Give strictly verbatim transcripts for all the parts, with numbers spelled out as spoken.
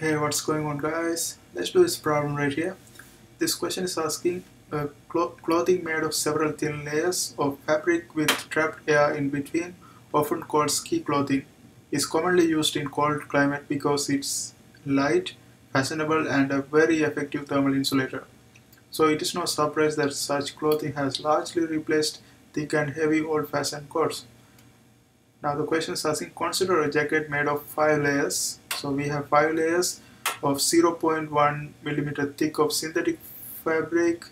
Hey, what's going on, guys? Let's do this problem right here. This question is asking uh, clothing made of several thin layers of fabric with trapped air in between, often called ski clothing, is commonly used in cold climate because it's light, fashionable, and a very effective thermal insulator. So it is no surprise that such clothing has largely replaced thick and heavy old-fashioned coats. Now the question is asking, consider a jacket made of five layers. So we have five layers of zero point one millimeter thick of synthetic fabric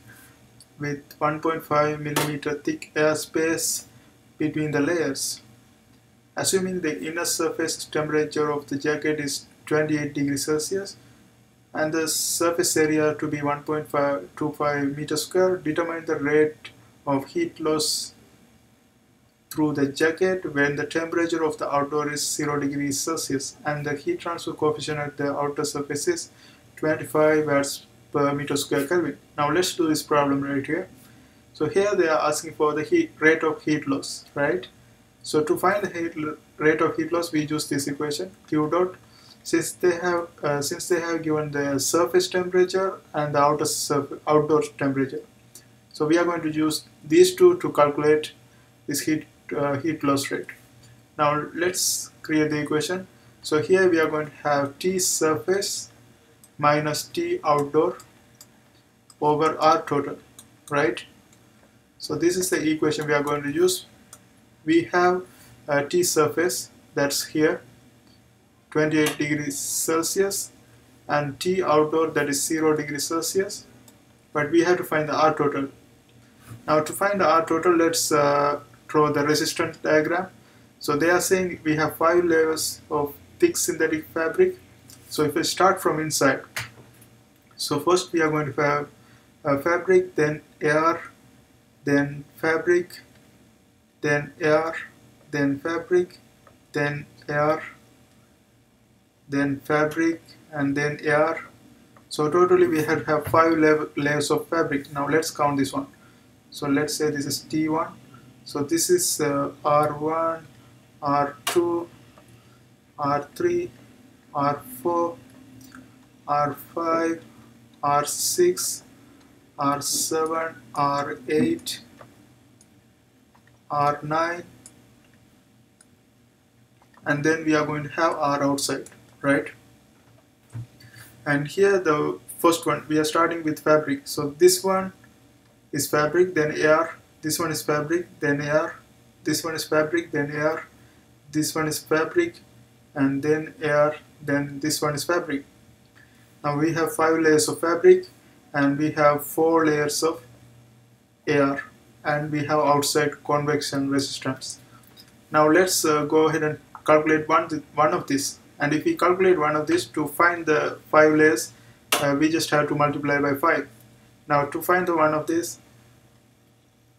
with one point five millimeter thick air space between the layers. Assuming the inner surface temperature of the jacket is twenty-eight degrees Celsius and the surface area to be one point five two five meters square, determine the rate of heat loss through the jacket when the temperature of the outdoor is zero degrees Celsius and the heat transfer coefficient at the outer surface is twenty-five watts per meter square Kelvin. Now let's do this problem right here. So here they are asking for the heat rate of heat loss, right? So to find the heat rate of heat loss, we use this equation Q dot. Since they have uh, since they have given the surface temperature and the outer surface, outdoor temperature, so we are going to use these two to calculate this heat Uh, heat loss rate. Now let's create the equation. So here we are going to have T surface minus T outdoor over R total, right? So this is the equation we are going to use. We have uh, T surface, that's here twenty-eight degrees Celsius, and T outdoor, that is zero degrees Celsius, but we have to find the R total. Now to find the R total, let's uh, draw the resistance diagram. So they are saying we have five layers of thick synthetic fabric. So if we start from inside, so first we are going to have a fabric, then air, then fabric, then air, then fabric, then air, then fabric, and then air. So totally we have, have five layers of fabric. Now let's count this one. So let's say this is T one. So this is uh, R one, R two, R three, R four, R five, R six, R seven, R eight, R nine, and then we are going to have R outside, right? And here the first one, we are starting with fabric. So this one is fabric, then air. This one is fabric, then air. This one is fabric, then air. This one is fabric, and then air. Then this one is fabric. Now we have five layers of fabric, and we have four layers of air, and we have outside convection resistance. Now let's uh, go ahead and calculate one th one of these. And if we calculate one of these to find the five layers, uh, we just have to multiply by five. Now to find the one of these.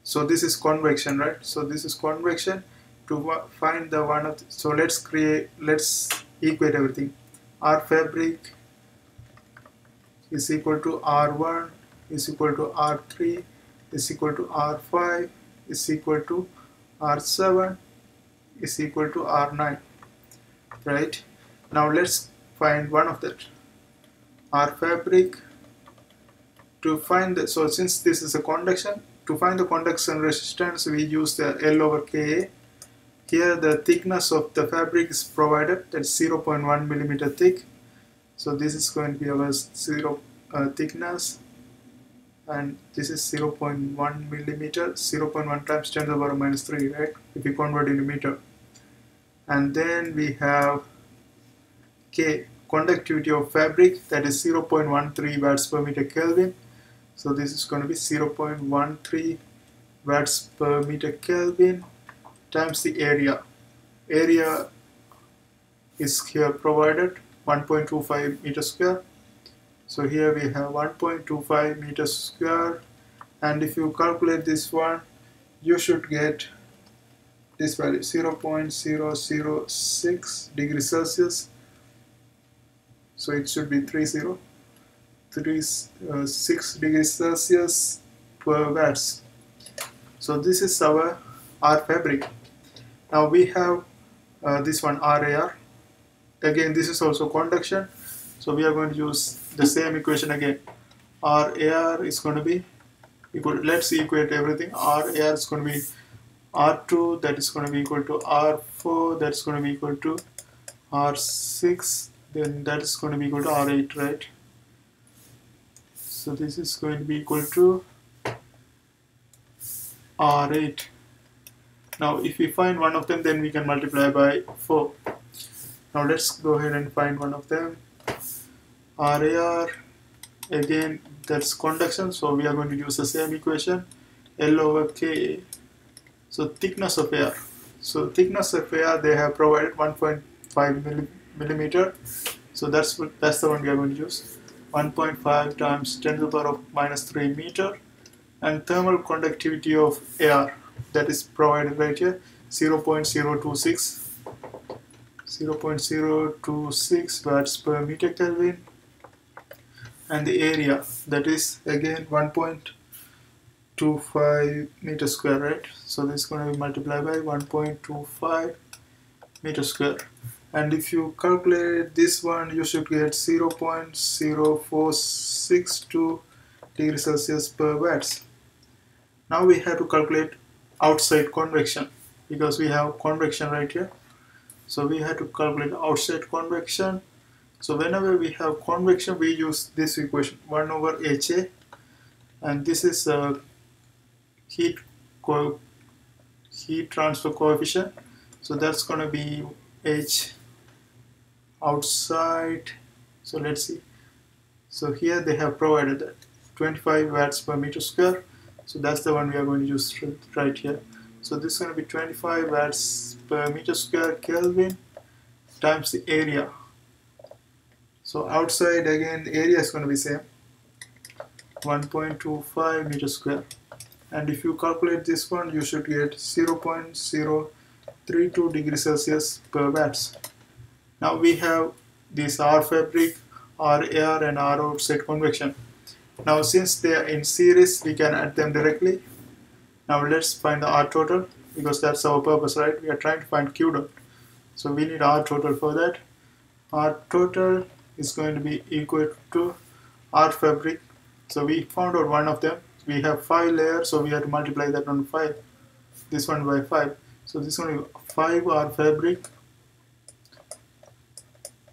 So this is convection, right? So this is convection. To find the one of the, so let's create let's equate everything. R fabric is equal to R one is equal to R three is equal to R five is equal to R seven is equal to R nine, right? Now let's find one of that, R fabric. To find the, so since this is a conduction, to find the conduction resistance, we use the L over K A. Here the thickness of the fabric is provided, that's zero point one millimeter thick. So this is going to be our zero uh, thickness, and this is zero point one millimeter, zero point one times ten to the power minus three, right? If we convert into meter. And then we have K, conductivity of fabric, that is zero point one three watts per meter Kelvin. So this is going to be zero point one three watts per meter Kelvin times the area. Area is here provided, one point two five meter square. So here we have one point two five meter square. And if you calculate this one, you should get this value, zero point zero zero six degrees Celsius. So it should be thirty. thirty-six degrees Celsius per watts. So this is our R fabric. Now we have uh, this one R A R. Again, this is also conduction. So we are going to use the same equation again. R A R is going to be equal to, let's equate everything. R A R is going to be R two, that is going to be equal to R four, that is going to be equal to R six, then that is going to be equal to R eight, right? So this is going to be equal to R eight. Now if we find one of them, then we can multiply by four. Now let's go ahead and find one of them. R A R, again that's conduction, so we are going to use the same equation, L over K. So thickness of air, so thickness of air they have provided one point five millimeter, so that's what, that's the one we are going to use, one point five times ten to the power of minus three meter. And thermal conductivity of air, that is provided right here, zero point zero two six watts per meter Kelvin. And the area, that is again one point two five meter square, right? So this is going to be multiplied by one point two five meter square. And if you calculate this one, you should get zero point zero four six two degrees Celsius per watts. Now we have to calculate outside convection, because we have convection right here. So we have to calculate outside convection. So whenever we have convection, we use this equation, one over H A, and this is a heat co heat transfer coefficient. So that's going to be H outside. So let's see. So here they have provided that twenty-five watts per meter square. So that's the one we are going to use right here. So this is going to be twenty-five watts per meter square Kelvin times the area. So outside, again the area is going to be same, one point two five meter square. And if you calculate this one, you should get zero point zero three two degrees Celsius per watts. Now we have this R fabric, R air, and R outside convection. Now since they are in series, we can add them directly. Now let's find the R total, because that's our purpose, right? We are trying to find Q dot. So we need R total for that. R total is going to be equal to R fabric. So we found out one of them. We have five layers, so we have to multiply that one by five, this one by five. So this one is five R fabric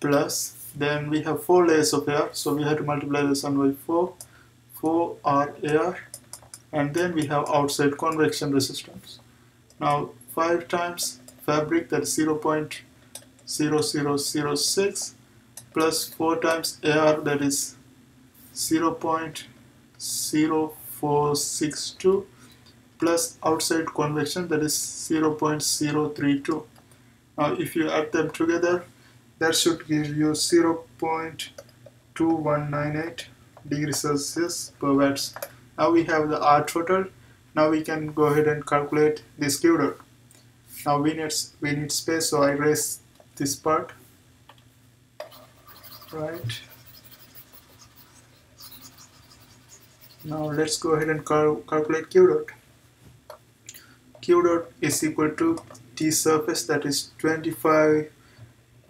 plus, then we have four layers of air, so we have to multiply this one by four, four R air, and then we have outside convection resistance. Now five times fabric, that is zero point zero zero zero six, plus four times air, that is zero point zero four six two, plus outside convection, that is zero point zero three two. Now if you add them together, that should give you zero point two one nine eight degrees Celsius per watts. Now we have the R total. Now we can go ahead and calculate this Q dot. Now we need, we need space, so I erase this part, right? Now let's go ahead and cal calculate Q dot. Q dot is equal to T surface, that is twenty-five,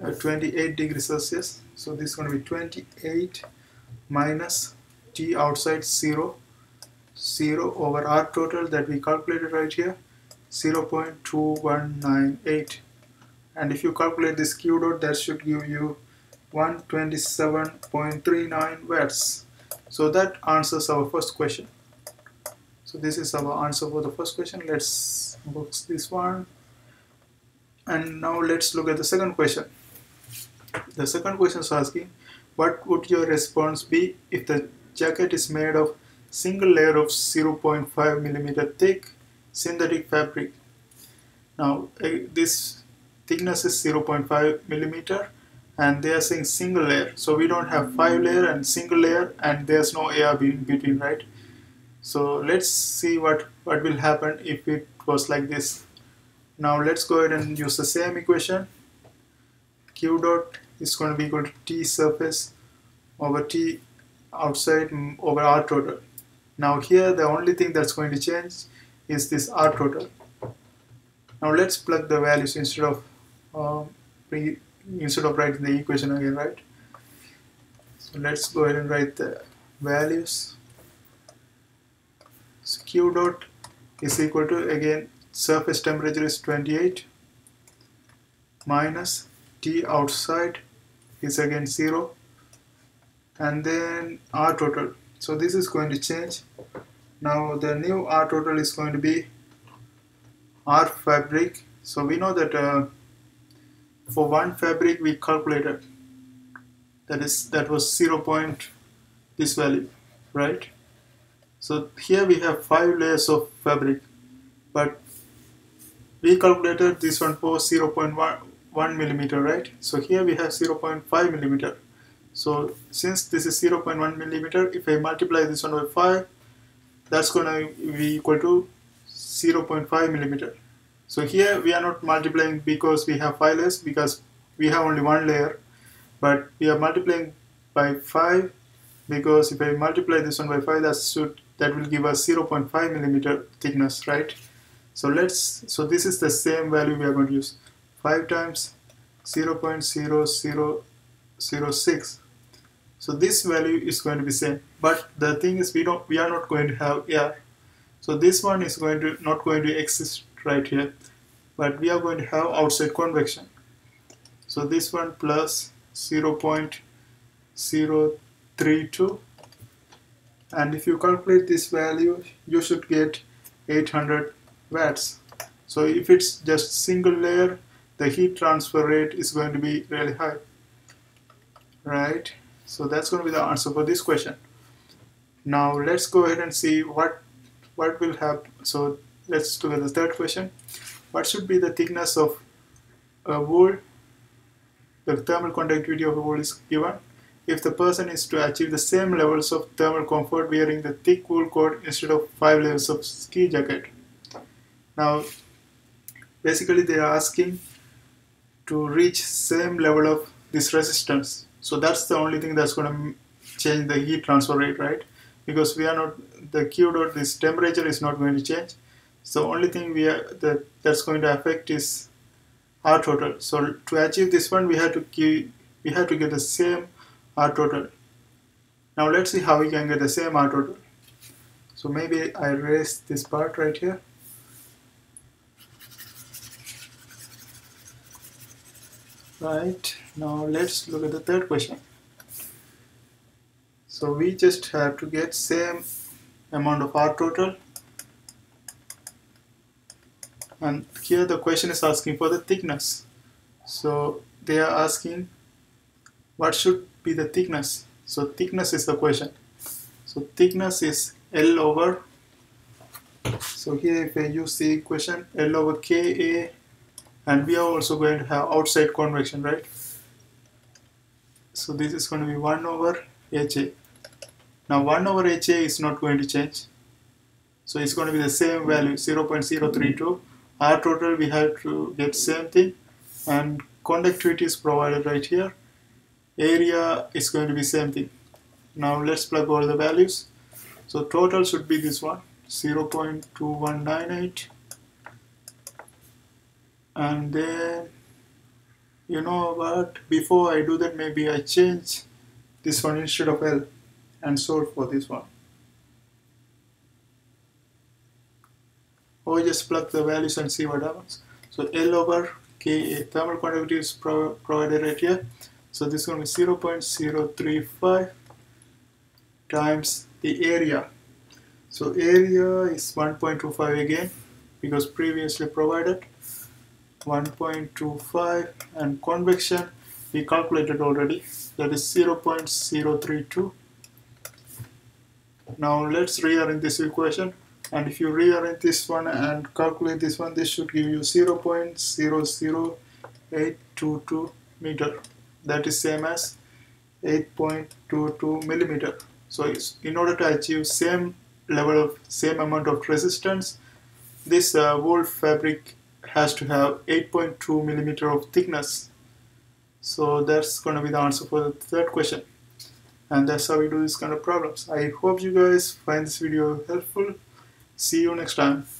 uh, twenty-eight degrees Celsius. So this is going to be twenty-eight minus T outside, zero, zero over R total that we calculated right here, zero point two one nine eight. And if you calculate this Q dot, that should give you one twenty-seven point three nine watts. So that answers our first question. So this is our answer for the first question. Let's box this one. And now let's look at the second question. The second question is asking, what would your response be if the jacket is made of single layer of zero point five millimeter thick synthetic fabric? Now this thickness is zero point five millimeter, and they are saying single layer, so we don't have five layer and single layer, and there's no air in between, right? So let's see what what will happen if it was like this. Now let's go ahead and use the same equation. Q dot is going to be equal to T surface over T outside over R total. Now here the only thing that's going to change is this R total. Now let's plug the values instead of um, instead of writing the equation again, right? So let's go ahead and write the values. So Q dot is equal to, again, surface temperature is twenty-eight minus T outside is again zero, and then R total. So this is going to change. Now the new R total is going to be R fabric. So we know that uh, for one fabric we calculated that is that was zero point this value, right? So here we have five layers of fabric, but we calculated this one for zero point one millimeter, right? So here we have zero point five millimeter. So since this is zero point one millimeter, if I multiply this one by five, that's gonna be equal to zero point five millimeter. So here we are not multiplying because we have five layers, because we have only one layer, but we are multiplying by five because if I multiply this one by five, that should that will give us zero point five millimeter thickness, right? So let's so this is the same value we are going to use. five times zero point zero zero zero six. So this value is going to be same, but the thing is we don't we are not going to have air. So this one is going to not going to exist right here, but we are going to have outside convection. So this one plus zero point zero three two, and if you calculate this value you should get eight hundred watts. So if it's just single layer, the heat transfer rate is going to be really high, right? So that's going to be the answer for this question. Now let's go ahead and see what what will happen. So let's look at the third question. What should be the thickness of a wool? The thermal conductivity of a wool is given. If the person is to achieve the same levels of thermal comfort wearing the thick wool coat instead of five layers of ski jacket. Now basically they are asking to reach same level of this resistance. So that's the only thing that's going to change the heat transfer rate, right? Because we are not, the Q dot, this temperature is not going to change. So only thing we are that that's going to affect is R total. So to achieve this one, we have to keep, we have to get the same R total. Now let's see how we can get the same R total. So maybe I erase this part right here. Right, now let's look at the third question. So we just have to get same amount of R total, and here the question is asking for the thickness. So they are asking what should be the thickness. So thickness is the question. So thickness is L over, so here if I use the equation L over K A, and we are also going to have outside convection, right? So this is going to be one over H A. Now one over H A is not going to change, so it's going to be the same value, zero point zero three two. R total we have to get same thing, and conductivity is provided right here. Area is going to be same thing. Now let's plug all the values. So total should be this one, zero point two one nine eight. And then, you know what, before I do that, maybe I change this one instead of L and solve for this one. Or just plug the values and see what happens. So L over K A, thermal conductivity is pro provided right here. So this is going to be zero point zero three five times the area. So area is one point two five again, because previously provided. one point two five, and convection we calculated already, that is zero point zero three two. Now let's rearrange this equation, and if you rearrange this one and calculate this one, this should give you zero point zero zero eight two two meter, that is same as eight point two two millimeter. So it's, in order to achieve same level of same amount of resistance, this uh, wool fabric has to have eight point two millimeter of thickness. So that's going to be the answer for the third question, and that's how we do this kind of problems. I hope you guys find this video helpful. See you next time.